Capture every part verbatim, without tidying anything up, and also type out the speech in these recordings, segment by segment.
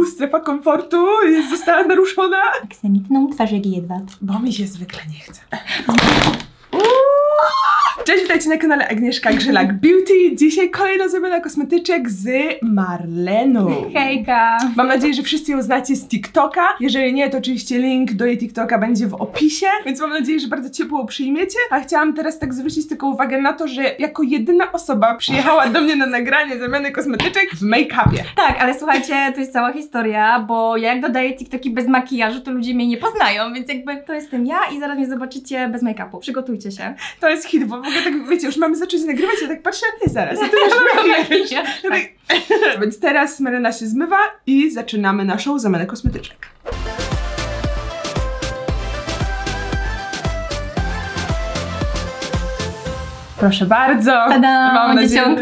znowu strefa komfortu jest, została naruszona. Aksamitną twarzę jedwab. Bo mi się zwykle nie chce. Cześć, witajcie na kanale Agnieszka Grzelak Beauty. Dzisiaj kolejna zmiana kosmetyczek z Marleną. Hejka! Mam nadzieję, że wszyscy ją znacie z TikToka. Jeżeli nie, to oczywiście link do jej TikToka będzie w opisie, więc mam nadzieję, że bardzo ciepło przyjmiecie. A chciałam teraz tak zwrócić tylko uwagę na to, że jako jedyna osoba przyjechała do mnie na nagranie zamiany kosmetyczek w make-upie. Tak, ale słuchajcie, to jest cała historia, bo ja jak dodaję TikToki bez makijażu, to ludzie mnie nie poznają, więc jakby to jestem ja i zaraz mnie zobaczycie bez make-upu. Przygotujcie się. To jest hit, bo ja tak, wiecie, już mamy zacząć nagrywać, ja tak patrzę, nie, zaraz, ja tu już ja tak. Więc teraz Marlena się zmywa i zaczynamy naszą zamianę kosmetyczek. Proszę bardzo. Tada, mam nadzieję,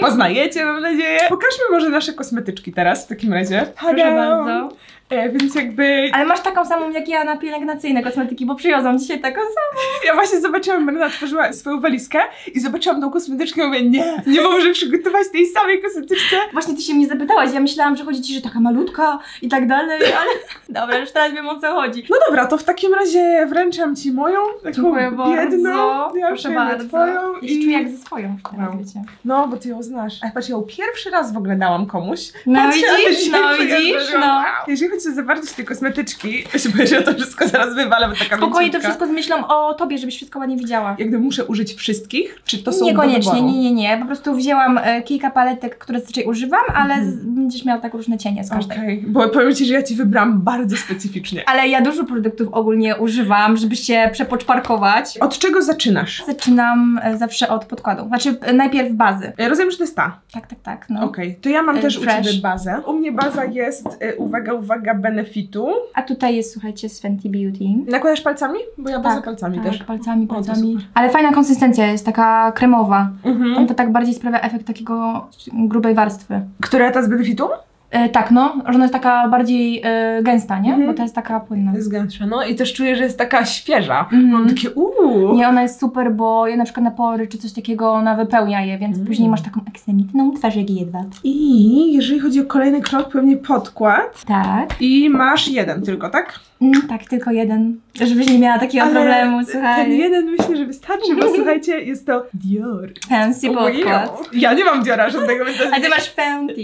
poznajecie, mam nadzieję. Pokażmy może nasze kosmetyczki teraz w takim razie. Tada. Proszę bardzo. E, więc jakby... Ale masz taką samą jak ja na pielęgnacyjne kosmetyki, bo przywiozłam dzisiaj taką samą. Ja właśnie zobaczyłam, Marlena otworzyła swoją walizkę i zobaczyłam tą kosmetyczkę i mówię, nie, nie może przygotować tej samej kosmetyczce. Właśnie ty się mnie zapytałaś, ja myślałam, że chodzi ci, że taka malutka i tak dalej, ale dobra, już teraz wiem, o co chodzi. No dobra, to w takim razie wręczam ci moją, taką biedną. Ja proszę bardzo. Twoją ja się i... czuję jak ze swoją. Wow. No, bo ty ją znasz. A patrz, ja ją pierwszy raz w ogóle dałam komuś. No patrz, widzisz, no widzisz, no. Wow. Jeżeli się zawartość tej kosmetyczki. Ja się boję, że ja to wszystko zaraz wywalę, bo taka spokojnie to wszystko z myślą o tobie, żebyś wszystko ładnie widziała. Jak gdyby muszę użyć wszystkich? Czy to są niekoniecznie, nie, nie, nie. Po prostu wzięłam e, kilka paletek, które zazwyczaj używam, ale mm. będziesz miała tak różne cienie z każdej. Okej, okay. Bo powiem ci, że ja ci wybrałam bardzo specyficznie. Ale ja dużo produktów ogólnie używam, żeby się przepoczparkować. Od czego zaczynasz? Zaczynam e, zawsze od podkładu. Znaczy e, najpierw bazy. Ja rozumiem, że to jest ta. Tak, tak, tak. No. Okej, okay. To ja mam e, też fresh. U ciebie bazę. U mnie baza jest, e, uwaga, uwaga, Benefitu. A tutaj jest, słuchajcie, z Fenty Beauty. Nakładasz palcami? Bo ja baza tak, palcami tak, też. Tak, palcami, palcami. O, ale fajna konsystencja jest, taka kremowa. Mhm. On to tak bardziej sprawia efekt takiego grubej warstwy. Która ta z Benefitu? E, tak, no, że ona jest taka bardziej e, gęsta, nie? Mm-hmm. Bo ta jest taka płynna. To jest gęstsza, no i też czuję, że jest taka świeża. Mm-hmm. Mam takie uuu. Nie, ona jest super, bo ja na przykład na pory czy coś takiego ona wypełnia je, więc mm. później masz taką aksamitną twarz jak jedwab. I jeżeli chodzi o kolejny krok, pewnie podkład. Tak. I masz jeden tylko, tak? Mm, tak, tylko jeden. Żebyś nie miała takiego ale problemu, słuchaj. Ten jeden myślę, że wystarczy, bo słuchajcie, jest to Dior. Fancy podkład. Ja nie mam Diora żadnego. A ty masz Fenty.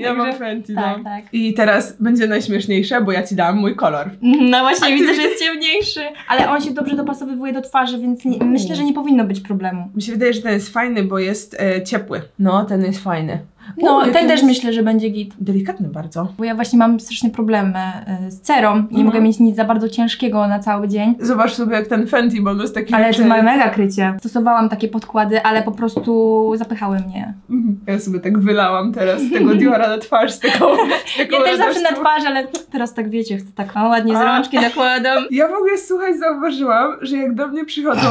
Ja mam Fenty, no. Tak, tak. I teraz będzie najśmieszniejsze, bo ja ci dałam mój kolor. No właśnie, widzę, że jest ciemniejszy. Ale on się dobrze dopasowywuje do twarzy, więc nie, myślę, że nie powinno być problemu. Mi się wydaje, że ten jest fajny, bo jest e, ciepły. No, ten jest fajny. No, ten też jest... myślę, że będzie git. Delikatny bardzo. Bo ja właśnie mam straszne problemy y, z cerą. Nie mhm. mogę mieć nic za bardzo ciężkiego na cały dzień. Zobacz sobie jak ten Fenty, bo on jest taki... Ale to ma mega krycie. Stosowałam takie podkłady, ale po prostu zapychały mnie. Ja sobie tak wylałam teraz z tego Diora na twarz, z taką... Z taką ja też zawsze na twarz, ale teraz tak wiecie, chcę tak ładnie z rączki nakładam. Ja w ogóle, słuchaj, zauważyłam, że jak do mnie przychodzą...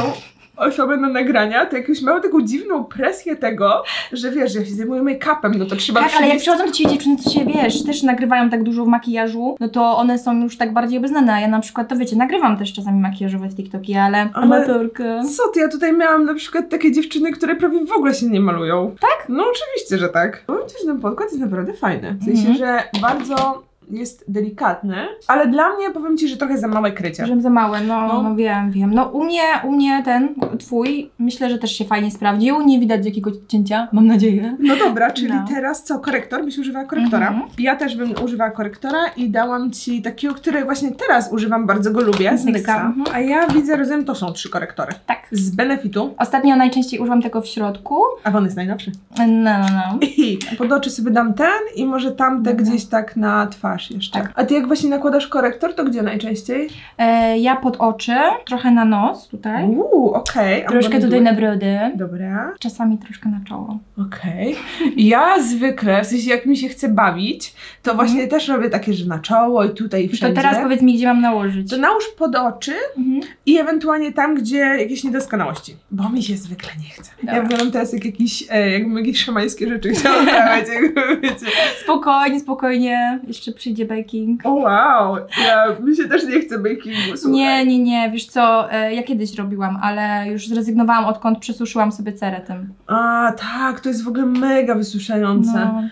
osoby na nagrania, to jakąś mają taką dziwną presję tego, że wiesz, że ja się zajmuję make-upem, no to trzeba tak, przyjść... ale jak przychodzą do ciebie dziewczyny, co się wiesz, też nagrywają tak dużo w makijażu, no to one są już tak bardziej obeznane, a ja na przykład, to wiecie, nagrywam też czasami makijażowe w TikToki, ale... ale amatorkę. Co ty, ja tutaj miałam na przykład takie dziewczyny, które prawie w ogóle się nie malują. Tak? No oczywiście, że tak. Powiem ci, że ten podkład jest naprawdę fajny. W sensie, mm-hmm. że bardzo... jest delikatny, ale dla mnie powiem ci, że trochę za małe krycie. Że za małe, no, no. no wiem, wiem. No u mnie, u mnie ten twój, myślę, że też się fajnie sprawdził. Nie widać jakiegoś cięcia, mam nadzieję. No dobra, czyli no. teraz co? Korektor? Byś używała korektora. Mhm. Ja też bym używała korektora i dałam ci takiego, który właśnie teraz używam, bardzo go lubię, z N Y X a. Mhm. A ja widzę, rozumiem, to są trzy korektory. Tak. Z Benefitu. Ostatnio najczęściej używam tego w środku. A on jest najnowszy. No, no, no. I pod oczy sobie dam ten i może tamte mhm. gdzieś tak na twarz. Jeszcze. Tak. A ty jak właśnie nakładasz korektor, to gdzie najczęściej? E, ja pod oczy, trochę na nos tutaj. Uuu, okej. Okay. Troszkę tutaj na brody. Dobra. Czasami troszkę na czoło. Okej. Okay. Ja zwykle, w sensie jak mi się chce bawić, to właśnie mm. też robię takie, że na czoło i tutaj i wszędzie. To teraz powiedz mi, gdzie mam nałożyć. To nałóż pod oczy mm. i ewentualnie tam, gdzie jakieś niedoskonałości. Bo mi się zwykle nie chce. Dobra. Ja wyglądam teraz jak jakiś, e, jakbym jakieś szamańskie rzeczy chciała dawać, jakby wiecie. Spokojnie, spokojnie. Jeszcze przy idzie baking. O oh, wow! Ja, mi się też nie chce bakingu, słuchaj. Nie, nie, nie. Wiesz co, ja kiedyś robiłam, ale już zrezygnowałam, odkąd przesuszyłam sobie cerę tym. A, tak, to jest w ogóle mega wysuszające. No.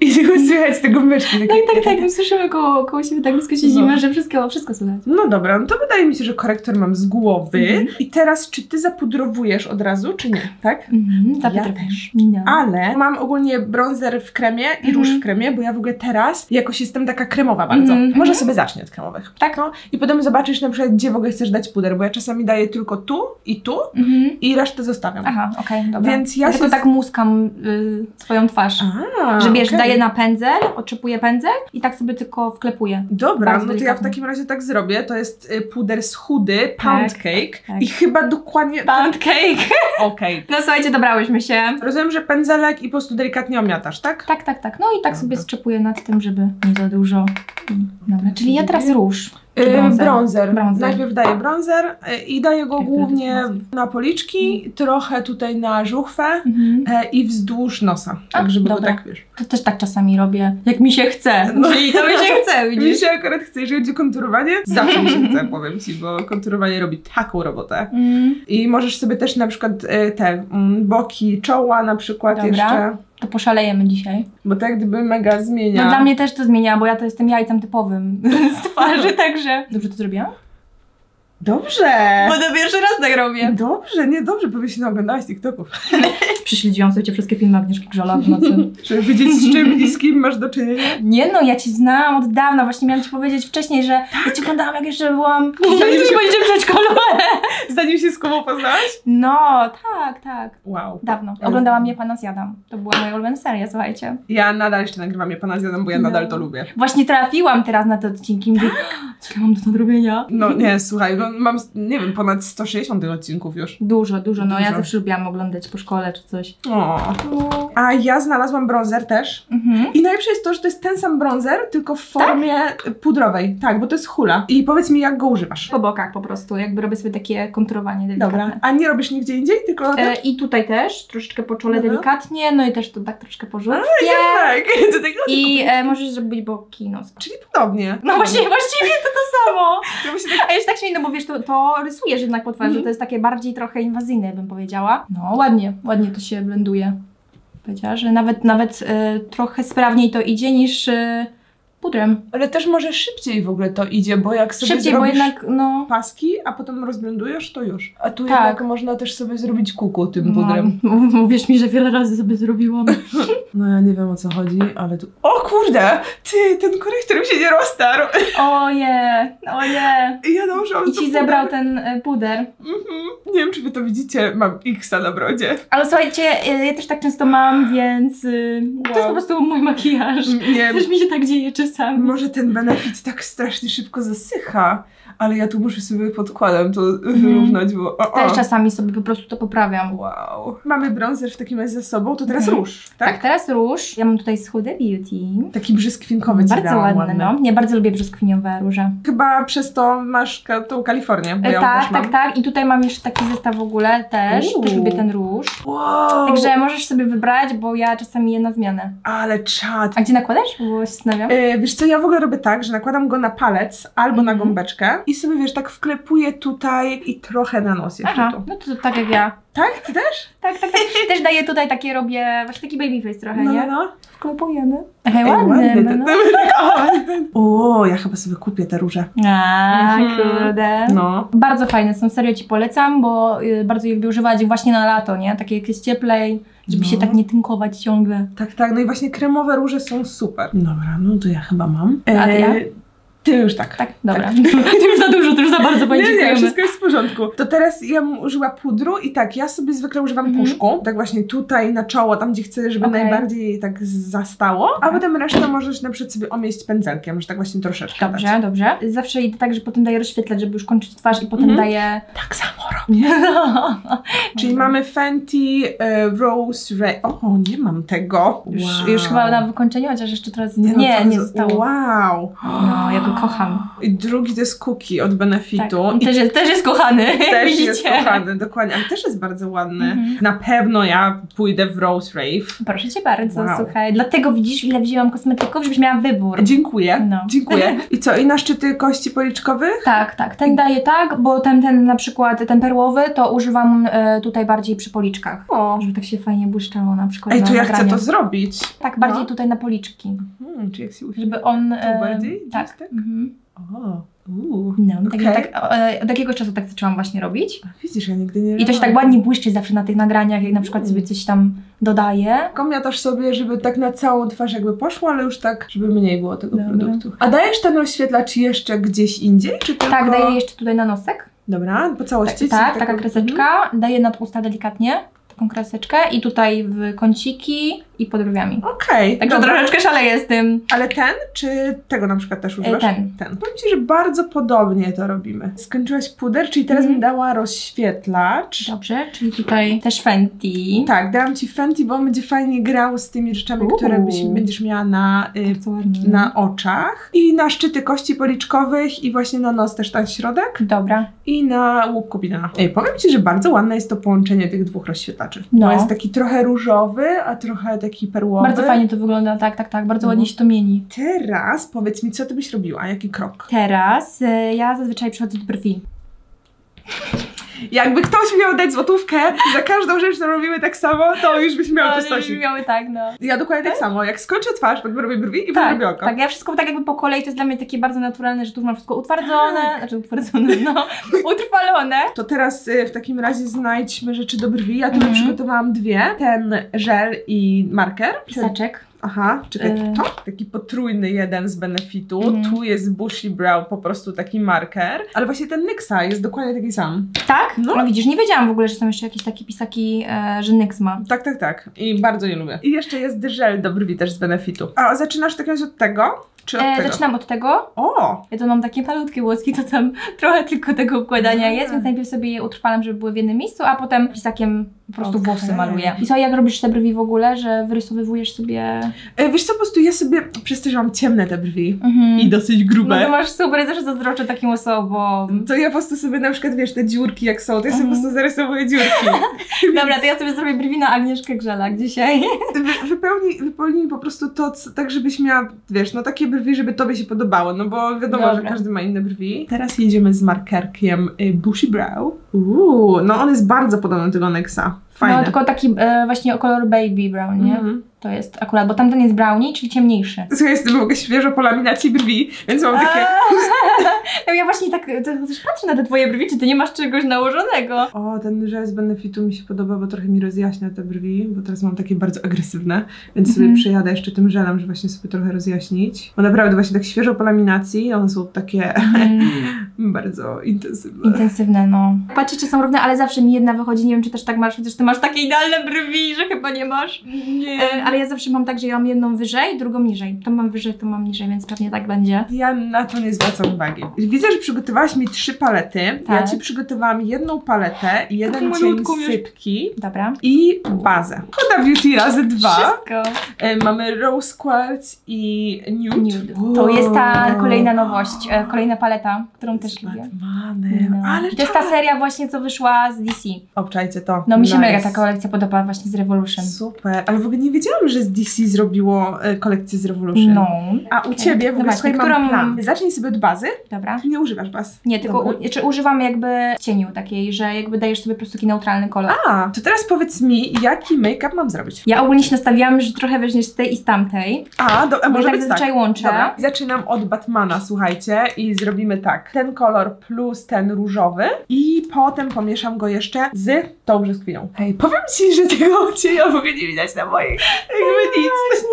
I będzie go słychać z tego myczki. Tak, tak, tak. Słyszymy koło, koło siebie tak blisko siedzimy, no. że wszystko, wszystko słychać. No dobra, no to wydaje mi się, że korektor mam z głowy. Mm-hmm. I teraz, czy ty zapudrowujesz od razu, czy nie? Tak? Mm-hmm, zapudrowujesz. Ja no. Ale mam ogólnie bronzer w kremie i mm-hmm. róż w kremie, bo ja w ogóle teraz jakoś jestem taka kremowa bardzo. Mm-hmm. Może sobie zacznę od kremowych. Tak, no. I potem zobaczysz na przykład, gdzie w ogóle chcesz dać puder, bo ja czasami daję tylko tu i tu mm-hmm. i resztę zostawiam. Aha, okej, okay, dobra. Więc ja, ja się tylko z... tak muskam y, swoją twarz. A, że wiesz, okay. daję na pędzel, odczepuję pędzel i tak sobie tylko wklepuję. Dobra, bardzo no to delikatnie. Ja w takim razie tak zrobię. To jest y, puder schudy, pound tak, cake tak. i chyba dokładnie... Pound cake! Okej. Okay. No słuchajcie, dobrałyśmy się. Rozumiem, że pędzelek i po prostu delikatnie omiatasz, tak? Tak, tak, tak. No i tak Dobra. sobie strzepuję nad tym, żeby nie za dużo. Dobra, czyli ja teraz róż. Bronzer. Bronzer. bronzer. Najpierw daję bronzer i daję go głównie na policzki, mm. trochę tutaj na żuchwę mm -hmm. i wzdłuż nosa. Tak, żeby Dobra. go tak wiesz. To też tak czasami robię, jak mi się chce. No. Czyli to mi się chce, widzisz? Mi się akurat chce, jeżeli chodzi o konturowanie, zawsze mi się chce, powiem ci, bo konturowanie robi taką robotę. Mm. I możesz sobie też na przykład te boki czoła na przykład Dobra. jeszcze. To poszalejemy dzisiaj. Bo tak gdyby mega zmienia. No dla mnie też to zmienia, bo ja to jestem jajcem typowym z twarzy, także... Dobrze to zrobiłam? Dobrze! Bo to pierwszy raz tak robię. Dobrze, nie dobrze, bo wy się naoglądałaś TikToków. Prześledziłam sobie wszystkie filmy Agnieszki Grzelak w nocy. Żeby wiedzieć, z czym i z kim masz do czynienia. Nie no, ja cię znałam od dawna. Właśnie miałam ci powiedzieć wcześniej, że tak. ja cię oglądałam, jak jeszcze byłam... Zanim się w przedszkolu. Zanim się z Kubą poznałaś? No, tak, tak. Wow. Dawno. Oglądałam Je Pana Zjadam. To była moja ulubiona seria, słuchajcie. Ja nadal jeszcze nagrywam Je Pana Zjadam, bo ja no. nadal to lubię. Właśnie trafiłam teraz na te odcinki. Mówię, co ja mam do nadrobienia? No nie, słuchaj, no, mam, nie wiem, ponad sto sześćdziesiąt tych odcinków już. Dużo, dużo. No dużo. Ja zawsze lubiłam oglądać po szkole czy coś. O. A ja znalazłam bronzer też. Mhm. I najlepsze jest to, że to jest ten sam bronzer, tylko w formie tak? pudrowej. Tak, bo to jest hula. I powiedz mi, jak go używasz? Po bokach po prostu, jakby robię sobie takie konturowanie delikatne. Dobra. A nie robisz nigdzie indziej? Tylko e, I tutaj też, troszeczkę po czole mhm. delikatnie, no i też to tak troszkę po żółtkie. Tak. I e, możesz zrobić boki nos. Czyli podobnie. No właśnie, właściwie to to samo. A ja się tak śmieję, no bo wiesz, to, to rysujesz jednak po twarzy, mhm. to jest takie bardziej trochę inwazyjne, bym powiedziała. No ładnie, ładnie to się blenduje. Powiedziała, że nawet, nawet y, trochę sprawniej to idzie niż y, pudrem. Ale też może szybciej w ogóle to idzie, bo jak sobie szybciej, bo jednak, no... paski, a potem rozblendujesz, to już. A tu tak. jednak można też sobie zrobić kuku tym pudrem. No, wiesz mi, że wiele razy sobie zrobiłam. No ja nie wiem, o co chodzi, ale tu... O kurde! Ty, ten korektor się nie roztarł! Oje, oje! Ja dobrze, I ci zebrał ten y, puder. Mhm. Nie wiem, czy wy to widzicie, mam X-a na brodzie. Ale słuchajcie, ja, ja też tak często mam, więc y, wow. to jest po prostu mój makijaż. Nie. Też mi się tak dzieje czasami. Może ten benefit tak strasznie szybko zasycha, ale ja tu muszę sobie podkładem to mm. wyrównać, bo... O, o. Też czasami sobie po prostu to poprawiam. Wow. Mamy bronzer w takim razie ze sobą, to teraz mm. róż, tak? Tak, teraz róż. Ja mam tutaj z Schoda Beauty. Taki brzoskwinkowy. Bardzo ładny, ładny, no. Ja bardzo lubię brzoskwiniowe róże. Chyba przez to masz tą Kalifornię, bo e, ja tak, też mam. Tak, tak. I tutaj mam jeszcze taki zestaw w ogóle też. Uuu. Też lubię ten róż. Wow. Także możesz sobie wybrać, bo ja czasami je na zmianę. Ale czad. A gdzie nakładasz? Bo się zastanawiam. E, wiesz co, ja w ogóle robię tak, że nakładam go na palec albo mm -hmm. na gąbeczkę i sobie, wiesz, tak wklepuję tutaj i trochę na nos jeszcze. Aha, tu. No to, to tak jak ja. Tak? Ty też? Tak, tak, tak. Też daję tutaj takie, robię właśnie taki baby face trochę, no, nie? No, wklepujemy. Ej, ładny, no. O, ja chyba sobie kupię te róże. A, kurde. No. Bardzo fajne są, serio ci polecam, bo y, bardzo je lubię używać właśnie na lato, nie? Takie jakieś cieplej, żeby no. się tak nie tynkować ciągle. Tak, tak, no i właśnie kremowe róże są super. Dobra, no to ja chyba mam. E A ty ja? Ty już tak. Tak, dobra. Tak. Ty już za dużo, ty już za bardzo będzie. Nie, nie, wszystko jest w porządku. To teraz ja bym użyła pudru i tak, ja sobie zwykle używam mm -hmm. puszku. Tak właśnie tutaj na czoło, tam gdzie chcę, żeby okay. najbardziej tak zastało. Okay. A potem resztę możesz na przykład sobie omieść pędzelkiem, że tak właśnie troszeczkę Dobrze, dać. dobrze. Zawsze idę tak, że potem daję rozświetlać, żeby już kończyć twarz i potem mm -hmm. daję... Tak samo robię. Czyli okay. mamy Fenty e, Rose Rave. O, nie mam tego. Już, wow. już chyba na wykończeniu, chociaż jeszcze teraz nie, nie, no, nie zostało. Wow. No, ja go kocham. I drugi to jest Cookie od Benefitu. Tak. I też, jest, też jest kochany. Też widzicie? Jest kochany, dokładnie. Ale też jest bardzo ładny. Mm -hmm. Na pewno ja pójdę w Rose Rave. Proszę cię bardzo, wow. słuchaj. Dlatego widzisz, ile wzięłam kosmetyków, żebyś miała wybór. Dziękuję, no. dziękuję. I co, i na szczyty kości policzkowych? Tak, tak. Ten daje tak, bo ten, ten na przykład, ten perłowy, to używam y, tutaj bardziej przy policzkach. O. Żeby tak się fajnie błyszczało na przykład. Ej, to na ja chcę to zrobić. Tak, bardziej no. tutaj na policzki. Hmm, czyli jak się uśmiecha. Żeby on... Y, tu bardziej? Tak. tak? Mhm. O. Uuu, no, okay. tak, tak, od jakiegoś czasu tak zaczęłam właśnie robić. A widzisz, ja nigdy nie robiłam. I to się tak ładnie błyszczy zawsze na tych nagraniach, jak na przykład mm. sobie coś tam dodaję. Komiatasz sobie, żeby tak na całą twarz jakby poszło, ale już tak, żeby mniej było tego Dobra. produktu. A dajesz ten rozświetlacz jeszcze gdzieś indziej? Czy tylko... Tak, daję jeszcze tutaj na nosek. Dobra, po całości? Tak, tak taka tego... kreseczka. Mhm. Daję nad usta delikatnie. Taką kreseczkę i tutaj w kąciki i pod brwiami. Okej. Okay, Także dobra. troszeczkę szaleję z tym. Ale ten, czy tego na przykład też używasz? Ten. ten. Powiem Ci, że bardzo podobnie to robimy. Skończyłaś puder, czyli teraz mm. mi dała rozświetlacz. Dobrze, czyli tutaj też Fenty. Tak, dałam Ci Fenty, bo on będzie fajnie grał z tymi rzeczami, Uuu. które byś, będziesz miała na, y, na oczach. I na szczyty kości policzkowych i właśnie na nos też ten środek. Dobra. I na łuk kubina. Ej, powiem Ci, że bardzo ładne jest to połączenie tych dwóch rozświetlaczy. No. To jest taki trochę różowy, a trochę taki perłowy. Bardzo fajnie to wygląda, tak, tak, tak. Bardzo no. ładnie się to mieni. Teraz powiedz mi, co ty byś robiła? Jaki krok? Teraz y, ja zazwyczaj przychodzę do brwi. Jakby ktoś miał dać złotówkę za każdą rzecz, którą robimy tak samo, to już byśmy miały no, to miały tak, no. Ja dokładnie tak, tak samo. Jak skończę twarz, tak robię brwi i tak, robię oko. Tak, ja wszystko tak jakby po kolei, to jest dla mnie takie bardzo naturalne, że tu mam wszystko utwardzone, tak. znaczy utwardzone, no, utrwalone. To teraz y, w takim razie znajdźmy rzeczy do brwi. Ja tu mhm. przygotowałam dwie. Ten żel i marker. Pisaczek. Aha, czekaj, to? Taki potrójny jeden z Benefitu. Mm. Tu jest Bushy Brow, po prostu taki marker. Ale właśnie ten N Y X a jest dokładnie taki sam. Tak? No, no widzisz, nie wiedziałam w ogóle, że są jeszcze jakieś takie pisaki, e, że N Y X ma. Tak, tak, tak. I bardzo je lubię. I jeszcze jest żel do brwi też z Benefitu. A zaczynasz w takim razie od tego? Czy od e, tego? Zaczynam od tego. O! Ja to mam takie malutkie włoski, to tam trochę tylko tego układania nie. jest, więc najpierw sobie je utrwalam, żeby były w jednym miejscu, a potem pisakiem po prostu okay. włosy maluję. I co, jak robisz te brwi w ogóle, że wyrysowywujesz sobie... E, wiesz co, po prostu ja sobie, przez to, że mam ciemne te brwi mm-hmm. i dosyć grube... No to masz super, ja zawsze zazdroczę takim osobom. To ja po prostu sobie na przykład, wiesz, te dziurki jak są, to ja sobie mm-hmm. po prostu zarysowuję dziurki. Dobra, to ja sobie zrobię brwi na Agnieszkę Grzelak dzisiaj. Wy, wypełnij, wypełnij po prostu to, co, tak żebyś miała, wiesz, no takie brwi, żeby tobie się podobało, no bo wiadomo, Dobra. że każdy ma inne brwi. Teraz jedziemy z markerkiem y, Bushy Brow. Uuu, no on jest bardzo podobny do tego N Y X a. Fajne. No tylko taki e, właśnie o kolor Baby Brown, nie? Mm-hmm. To jest akurat, bo tamten jest brownie, czyli ciemniejszy. Słuchaj, jestem w ogóle świeżo po laminacji brwi, więc mam takie... No ja właśnie tak też patrzę na te twoje brwi, czy ty nie masz czegoś nałożonego. O, ten żel z Benefitu mi się podoba, bo trochę mi rozjaśnia te brwi, bo teraz mam takie bardzo agresywne, więc mm-hmm. sobie przejadę jeszcze tym żelem, żeby właśnie sobie trochę rozjaśnić. Bo naprawdę właśnie tak świeżo po laminacji, one są takie mm. bardzo intensywne. Intensywne, no. Patrzycie, są równe, ale zawsze mi jedna wychodzi, nie wiem, czy też tak masz, chociaż ty masz takie idealne brwi, że chyba nie masz. Nie. E, ale ja zawsze mam tak, że ja mam jedną wyżej, drugą niżej. To mam wyżej, to mam niżej, więc pewnie tak będzie. Ja na to nie zwracam uwagi. Widzę, że przygotowałaś mi trzy palety. Tak. Ja Ci przygotowałam jedną paletę, jeden tak cień sypki Dobra. i bazę. Koda Beauty razy dwa. Wszystko. E, mamy Rose Quartz i Nude. Nude. Wow. To jest ta kolejna nowość, e, kolejna paleta, którą też lubię. No. Ale to jest ta seria właśnie, co wyszła z D C. Obczajcie to. No mi się nice. mega ta kolekcja podoba właśnie z Revolution. Super, ale w ogóle nie wiedziałam, że z D C zrobiło kolekcję z Revolution. No. A u okay. Ciebie w ogóle Zobaczmy, słuchaj, którą... mam plan. Zacznij sobie od bazy. Dobra. Nie używasz baz. Nie, tylko u... czy używam jakby cieniu takiej, że jakby dajesz sobie po prostu taki neutralny kolor. A, to teraz powiedz mi, jaki make-up mam zrobić? Ja ogólnie się nastawiłam, że trochę weźmiesz z tej i z tamtej. A, do... a może tak być zazwyczaj tak. łączę. Dobra. Zaczynam od Batmana, słuchajcie, i zrobimy tak. Ten kolor plus ten różowy i potem pomieszam go jeszcze z tą brzoskwiną. Hej, powiem Ci, że tego cienia ja w ogóle nie widać na mojej. Jakby nic.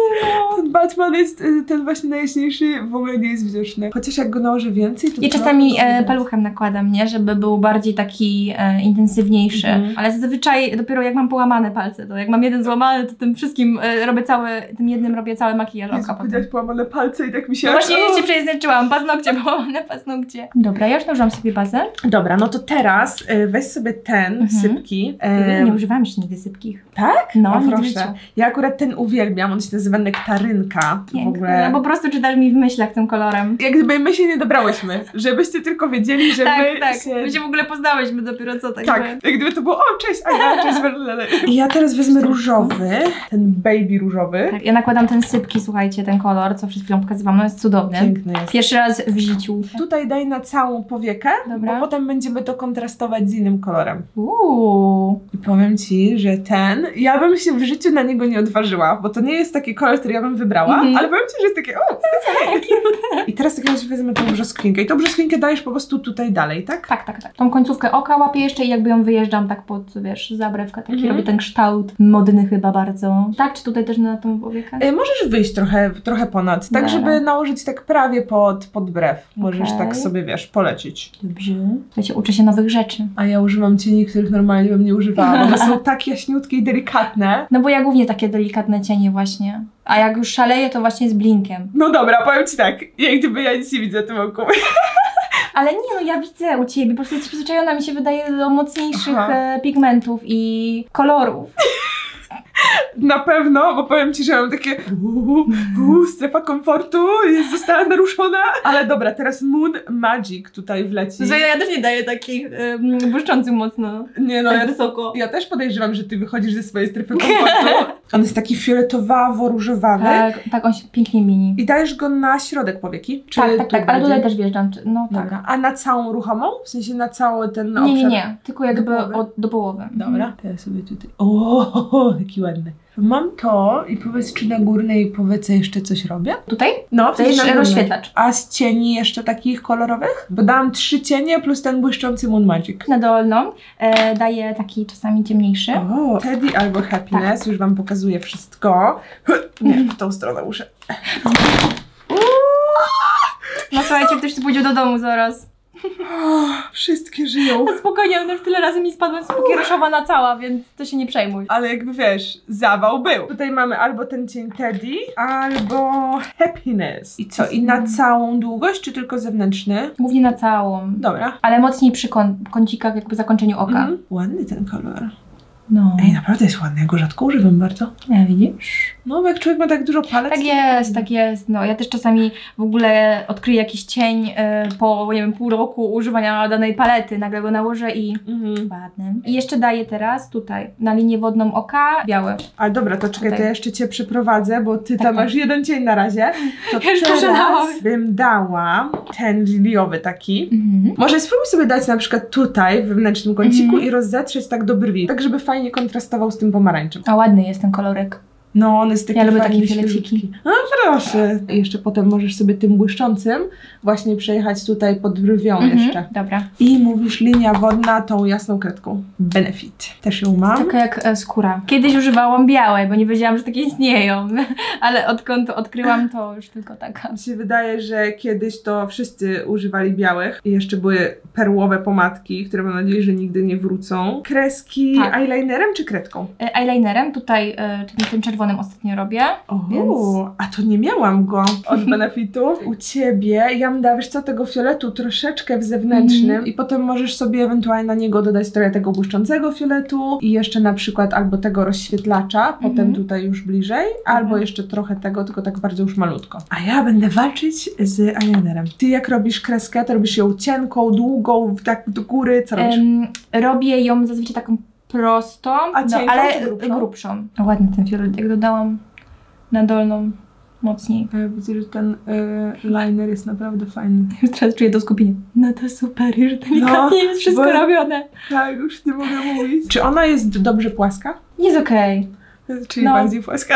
Ten Batman jest ten właśnie najjaśniejszy, w ogóle nie jest widoczny. Chociaż jak go nałożę więcej, to... Ja czasami e, paluchem nakładam, nie? Żeby był bardziej taki e, intensywniejszy. Mm. Ale zazwyczaj dopiero jak mam połamane palce, to jak mam jeden złamany, to tym wszystkim e, robię cały, tym jednym robię cały makijaż oka. Powiedziałaś połamane palce i tak mi się... No właśnie ja się przejęzyczyłam, paznokcie, połamane paznokcie. Dobra, ja już nałożyłam sobie bazę. Dobra, no to teraz e, weź sobie ten, mhm. sypki. E, nie używałam jeszcze nigdy sypkich. Tak? No, o, proszę. Ja akurat ten uwielbiam, on się nazywa Nektarynka. Piękne. W ogóle. No po prostu czytasz mi w myślach tym kolorem. Jak gdyby my się nie dobrałyśmy, żebyście tylko wiedzieli, że tak, my tak. się... my się w ogóle poznałyśmy dopiero co tak. Tak, jak gdyby to było, o cześć Aga, cześć Marlena. I ja teraz wezmę różowy, ten baby różowy. Tak, ja nakładam ten sypki, słuchajcie, ten kolor, co przed chwilą pokazywałam, no jest cudowny. Piękny jest. Pierwszy raz w życiu. Tutaj daj na całą powiekę, Dobra. bo potem będziemy to kontrastować testować z innym kolorem. Uuu. I powiem Ci, że ten, ja bym się w życiu na niego nie odważyła, bo to nie jest taki kolor, który ja bym wybrała, mm-hmm. ale powiem Ci, że jest takie o, tak. I teraz tak jak wezmę tą brzoskwinkę i tą brzoskwinkę dajesz po prostu tutaj dalej, tak? Tak, tak, tak. Tą końcówkę oka łapię jeszcze i jakby ją wyjeżdżam tak pod, wiesz, zabrewkę, taki mm-hmm. robię ten kształt modny chyba bardzo. Tak, czy tutaj też na tą powiekę? E, możesz wyjść trochę, trochę ponad, tak, Dara. żeby nałożyć tak prawie pod, pod brew. Możesz okay. tak sobie, wiesz, polecić. Dobrze. Wiecie, uczę się nowych rzeczy. A ja używam cieni, których normalnie bym nie używała, bo one są tak jaśniutkie i delikatne. No bo ja głównie takie delikatne cienie właśnie. A jak już szaleję, to właśnie z blinkiem. No dobra, powiem Ci tak, jak gdyby ja nic nie widzę w tym oku. Ale nie, no ja widzę u Ciebie, po prostu jesteś przyzwyczajona, mi się wydaje, do mocniejszych Aha. pigmentów i kolorów. Na pewno, bo powiem Ci, że mam takie uu, uu, strefa komfortu jest, została naruszona. Ale dobra, teraz Moon Magic tutaj wleci. Że ja też nie daję takich um, błyszczących mocno. Nie no, tak ja, wysoko. Ja też podejrzewam, że Ty wychodzisz ze swojej strefy komfortu. On jest taki fioletowawo-różowany. Tak, tak, on się pięknie mini. I dajesz go na środek powieki? Czy tak, tak, tak, ale tutaj też wjeżdżam. No tak. Dobra. A na całą ruchomą? W sensie na cały ten obszar? Nie, nie, nie. Tylko jakby do połowy. Od, do połowy. Dobra. To ja sobie tutaj... O, jaki ładny. Mam to i powiedz, czy na górnej powiece jeszcze coś robię? Tutaj? No, w sensie rozświetlacz. A z cieni jeszcze takich kolorowych? Bo dałam trzy cienie plus ten błyszczący Moon Magic. Na dolną e, daję taki czasami ciemniejszy. O, Teddy albo Happiness, tak. Już Wam pokazuję wszystko. Nie, w tą stronę muszę. No słuchajcie, ktoś tu pójdzie do domu zaraz. O, wszystkie żyją. No spokojnie, ja już tyle razy mi spadłem spokiereszowana cała, więc to się nie przejmuj. Ale jakby wiesz, zawał był. Tutaj mamy albo ten cień Teddy, albo Happiness. I co, i na całą długość, czy tylko zewnętrzny? Głównie na całą. Dobra. Ale mocniej przy kąt kącikach, jakby zakończeniu oka. Mm. Ładny ten kolor. No. Ej, naprawdę jest ładny, ja go rzadko używam bardzo. Ja widzisz? No, bo jak człowiek ma tak dużo palet... Tak jest, tak jest. No, ja też czasami w ogóle odkryję jakiś cień y, po, nie wiem, pół roku używania danej palety. Nagle go nałożę i... Mhm. Ładny. I jeszcze daję teraz tutaj, na linię wodną oka, biały. A dobra, to czekaj, to ja jeszcze Cię przeprowadzę, bo Ty tak, tam tak. masz jeden cień na razie. To ja już teraz bym dała ten liliowy taki. Mhm. Może spróbuj sobie dać na przykład tutaj, w wewnętrznym kąciku mhm. i rozzetrzeć tak do brwi, tak żeby fajnie nie kontrastował z tym pomarańczem. A ładny jest ten kolorek. No, on jest taki ja lubię takie fioleciki. No proszę. I jeszcze potem możesz sobie tym błyszczącym właśnie przejechać tutaj pod brwią mm-hmm. jeszcze. Dobra. I mówisz linia wodna tą jasną kredką. Benefit. Też ją mam. Taka jak e, skóra. Kiedyś używałam białej, bo nie wiedziałam, że takie istnieją. Ale odkąd odkryłam, to już tylko taka. Mi się wydaje, że kiedyś to wszyscy używali białych. I jeszcze były perłowe pomadki, które mam nadzieję, że nigdy nie wrócą. Kreski tak. eyelinerem czy kredką? E, eyelinerem. Tutaj e, tym, tym czerwonym ostatnio robię. O, więc... a to nie miałam go od Benefitu. U Ciebie ja bym dała, wiesz co, tego fioletu troszeczkę w zewnętrznym mm. i potem możesz sobie ewentualnie na niego dodać trochę tego błyszczącego fioletu i jeszcze na przykład albo tego rozświetlacza, mm -hmm. potem tutaj już bliżej, mm -hmm. albo jeszcze trochę tego, tylko tak bardzo już malutko. A ja będę walczyć z eyelinerem. Ty jak robisz kreskę, to robisz ją cienką, długą, tak do góry, co robisz? Um, robię ją zazwyczaj taką prostą, A no, ale grubszą. grubszą. Ładnie ten fiolet, jak dodałam na dolną mocniej. Ja widzę, że ten y, liner jest naprawdę fajny. Już teraz czuję to skupienie. No to super, już delikatnie no, jest wszystko bo... robione. Tak, już nie mogę mówić. Czy ona jest dobrze płaska? Jest okej. Okay. Czyli no. bardziej płaska.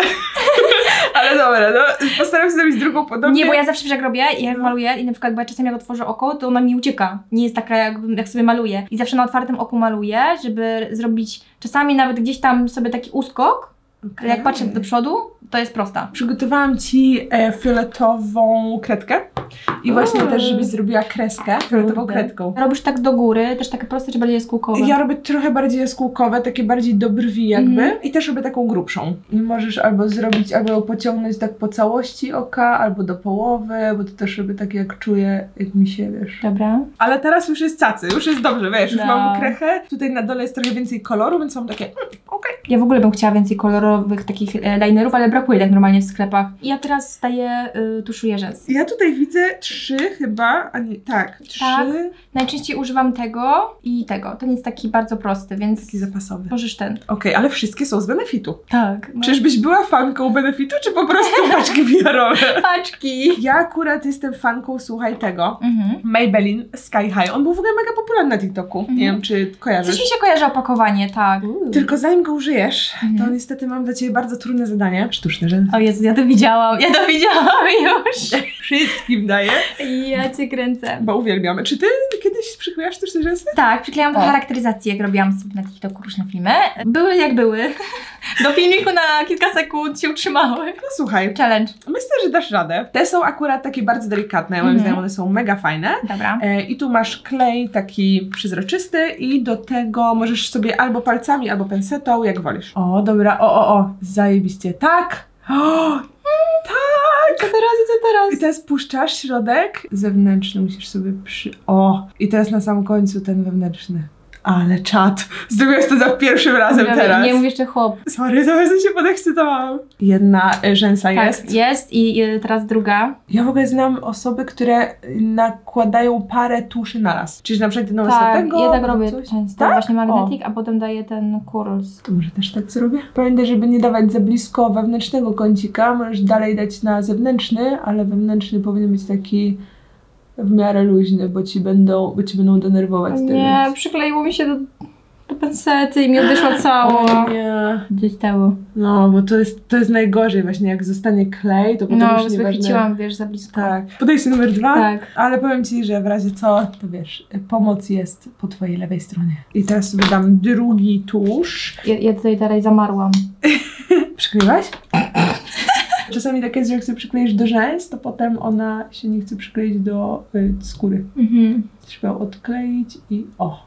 Ale dobra, no, postaram się zrobić drugą podobnie. Nie, bo ja zawsze jak robię, jak maluję i na przykład bo ja czasem jak otworzę oko, to ona mi ucieka. Nie jest taka, jak, jak sobie maluję. I zawsze na otwartym oku maluję, żeby zrobić czasami nawet gdzieś tam sobie taki uskok, okay. ale jak patrzę do przodu, to jest prosta. Przygotowałam Ci e, fioletową kredkę i właśnie Uy. też, żebyś zrobiła kreskę fioletową Uy. kredką. Robisz tak do góry, też takie proste, czy bardziej jaskółkowe? Ja robię trochę bardziej jaskółkowe, takie bardziej do brwi jakby mm. i też robię taką grubszą. I możesz albo zrobić, albo ją pociągnąć tak po całości oka, albo do połowy, bo to też robię tak jak czuję, jak mi się, wiesz. Dobra. Ale teraz już jest cacy, już jest dobrze, wiesz, już no. mam krechę. Tutaj na dole jest trochę więcej koloru, więc mam takie mm, okej. Okay. Ja w ogóle bym chciała więcej kolorowych takich e, linerów, ale brakuje tak normalnie w sklepach. Ja teraz daję, y, tuszuję rzęs. Ja tutaj widzę, te trzy chyba, a nie, tak, trzy. Tak. Najczęściej używam tego i tego. Ten jest taki bardzo prosty, więc... Taki zapasowy. Możesz ten. Okej, okay, ale wszystkie są z Benefitu. Tak. No. Czyżbyś była fanką Benefitu, czy po prostu paczki wiarowe? Paczki. Ja akurat jestem fanką, słuchaj, tego. Mhm. Maybelline Sky High. On był w ogóle mega popularny na TikToku. Mhm. Nie wiem, czy kojarzysz. Coś mi się kojarzy opakowanie, tak. Uuu. Tylko zanim go użyjesz, mhm. to niestety mam dla Ciebie bardzo trudne zadanie. Sztuczny rzęs. O Jezu, ja to widziałam. Ja to widziałam już. Wszystkim daję. Ja Cię kręcę. Bo uwielbiamy. Czy Ty kiedyś przyklejasz sztuczne rzęsy? Tak, przyklejam do charakteryzacji, jak robiłam sobie na TikToku różne filmy. Były jak były. Do filmiku na kilka sekund się utrzymały. No słuchaj. Challenge. Myślę, że dasz radę. Te są akurat takie bardzo delikatne. Ja moim zdaniem one są mega fajne. Dobra. E, I tu masz klej taki przezroczysty i do tego możesz sobie albo palcami, albo pensetą, jak wolisz. O, dobra. O, o, o. Zajebiście. Tak. O, tak. Co teraz, co teraz? I teraz puszczasz środek. Zewnętrzny musisz sobie przy... O. I teraz na samym końcu ten wewnętrzny. Ale czad. Zrobiłeś to za pierwszym razem Dobra, teraz. Nie mów jeszcze chłop. Sorry, zamiast się podekscytowałam. Jedna rzęsa tak, jest. jest i, i teraz druga. Ja w ogóle znam osoby, które nakładają parę tuszy na raz. Czyli na przykład jedną tak, tego. Ja tak robię coś. często. Tak? Właśnie magnetik, o. a potem daję ten kurs. To może też tak zrobię? Pamiętaj, żeby nie dawać za blisko wewnętrznego kącika. Możesz dalej dać na zewnętrzny, ale wewnętrzny powinien być taki... w miarę luźny, bo ci będą, bo ci będą denerwować. O nie, więc. Przykleiło mi się do, do pensety i mi odeszła cała. Nie. Gdzieś cało. No, bo to jest, to jest najgorzej właśnie, jak zostanie klej, to potem no, już nieważne. No, wychwyciłam, wiesz, za blisko. Tak. Podejście numer dwa, tak. ale powiem Ci, że w razie co, to wiesz, pomoc jest po Twojej lewej stronie. I teraz sobie dam drugi tusz. Ja, ja tutaj dalej zamarłam. Przykleiłaś? Czasami tak jest, że jak sobie przykleisz do rzęs, to potem ona się nie chce przykleić do y, skóry. Mhm. Trzeba odkleić i o!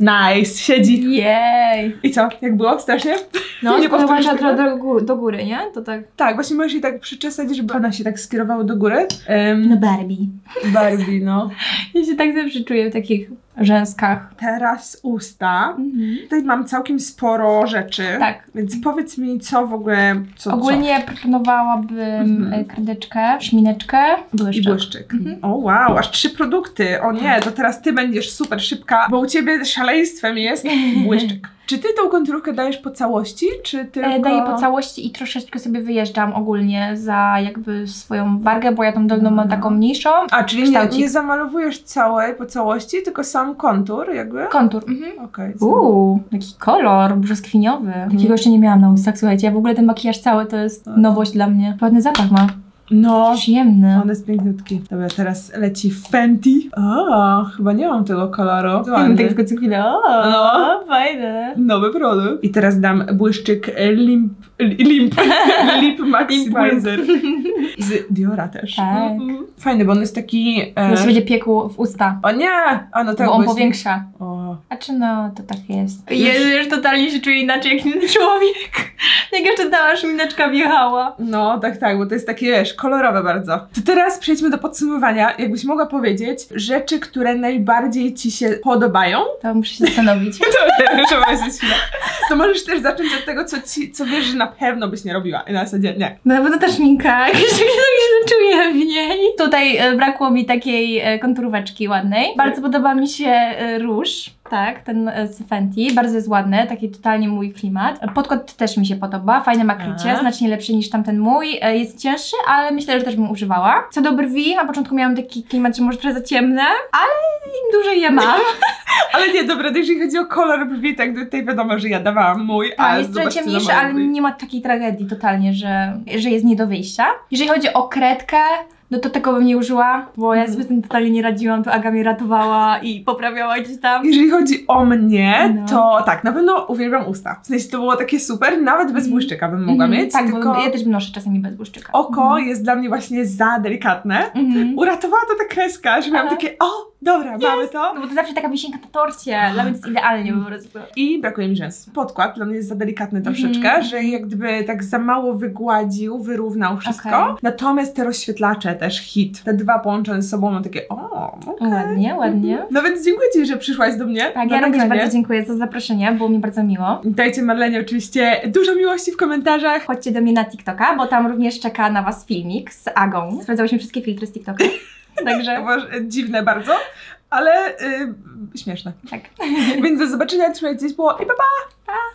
Nice! Siedzi! Jej! I co? Jak było? Strasznie? No, nie powtarzasz trochę do góry, do góry, nie? To tak... Tak, właśnie możesz jej tak przyczesać, żeby ona się tak skierowała do góry. Um, no Barbie. Barbie, no. Ja się tak zawsze czuję w takich rzęskach. Teraz usta. Mhm. Tutaj mam całkiem sporo rzeczy. Tak. Więc powiedz mi, co w ogóle... Co, Ogólnie co? proponowałabym mhm. kredeczkę, szmineczkę błyszczyk. i błyszczyk. Mhm. O wow, aż trzy produkty. O nie, to teraz Ty będziesz super szybka, bo u Ciebie szaleństwem jest błyszczyk. Czy Ty tą konturkę dajesz po całości, czy tylko... E, daję po całości i troszeczkę sobie wyjeżdżam ogólnie za jakby swoją wargę, bo ja tą dolną mam taką mniejszą. A, czyli nie, nie zamalowujesz całej po całości, tylko sam kontur jakby? Kontur, mhm. Okej. Okay, Uuu, taki kolor brzoskwiniowy. Mhm. Takiego jeszcze nie miałam na ustach, słuchajcie. Ja w ogóle ten makijaż cały to jest nowość dla mnie. Ładny zapach ma. No, przyjemny. On jest piękniutki. Dobra, teraz leci Fenty. O, chyba nie mam tego koloru. Mam tylko co chwilę. O, no, fajne. Nowy produkt. I teraz dam błyszczyk Limp... Limp... Limp Maximizer. Z Diora też. Tak. Mm-hmm. Fajny, bo on jest taki... E... Już będzie piekł w usta. O nie! A no tak, bo on właśnie... powiększa. O. A czy no, to tak jest. Już... Jezu, już totalnie się czuję inaczej jak inny człowiek. Jak jeszcze ta szmineczka wjechała. No, tak, tak, bo to jest takie, wiesz, kolorowe bardzo. To teraz przejdźmy do podsumowania. Jakbyś mogła powiedzieć rzeczy, które najbardziej Ci się podobają. To muszę się zastanowić. To możesz też zacząć od tego, co, ci, co wiesz, że na pewno byś nie robiła. I na zasadzie nie. No bo to ta szminka, jak się czuję w niej. Tutaj brakło mi takiej konturóweczki ładnej. Bardzo podoba mi się róż. Tak, ten z Fenty, bardzo jest ładny, taki totalnie mój klimat. Podkład też mi się podoba, fajne ma krycie, znacznie lepszy niż tamten mój. Jest cięższy, ale myślę, że też bym używała. Co do brwi, na początku miałam taki klimat, że może trochę za ciemne, ale im dłużej je mam. Ale nie, dobra, jeżeli chodzi o kolor brwi, tak tutaj wiadomo, że ja dawałam mój, ale tak, jest trochę ciemniejszy, ale nie ma takiej tragedii totalnie, że, że jest nie do wyjścia. Jeżeli chodzi o kredkę, no to tego bym nie użyła, bo ja sobie z tym totalnie nie radziłam, to Aga mnie ratowała i poprawiała gdzieś tam. Jeżeli chodzi o mnie, no. to tak, na pewno uwielbiam usta. W sensie to było takie super, nawet bez błyszczyka bym mogła mm, mieć. Tak, tylko... bo ja też noszę czasami bez błyszczyka. Oko mm. jest dla mnie właśnie za delikatne. Mm. Uratowała to ta kreska, że miałam takie, o, dobra, yes. mamy to. No bo to zawsze taka wisienka na torcie, dla mnie to jest idealnie po prostu. I brakuje mi rzęs. Podkład dla mnie jest za delikatny troszeczkę, mm. że jak gdyby tak za mało wygładził, wyrównał wszystko. Okay. Natomiast te rozświetlacze też hit. Te dwa połączone ze sobą mam takie o, okay. Ładnie, ładnie. No więc dziękuję Ci, że przyszłaś do mnie. Tak, ja również bardzo dziękuję za zaproszenie, było mi bardzo miło. Dajcie Marlenie oczywiście dużo miłości w komentarzach. Chodźcie do mnie na TikToka, bo tam również czeka na Was filmik z Agą. Sprawdzałyśmy wszystkie filtry z TikToka. Także dziwne bardzo, ale yy, śmieszne. Tak. Więc do zobaczenia, trzymajcie się ciepło i pa pa! Pa!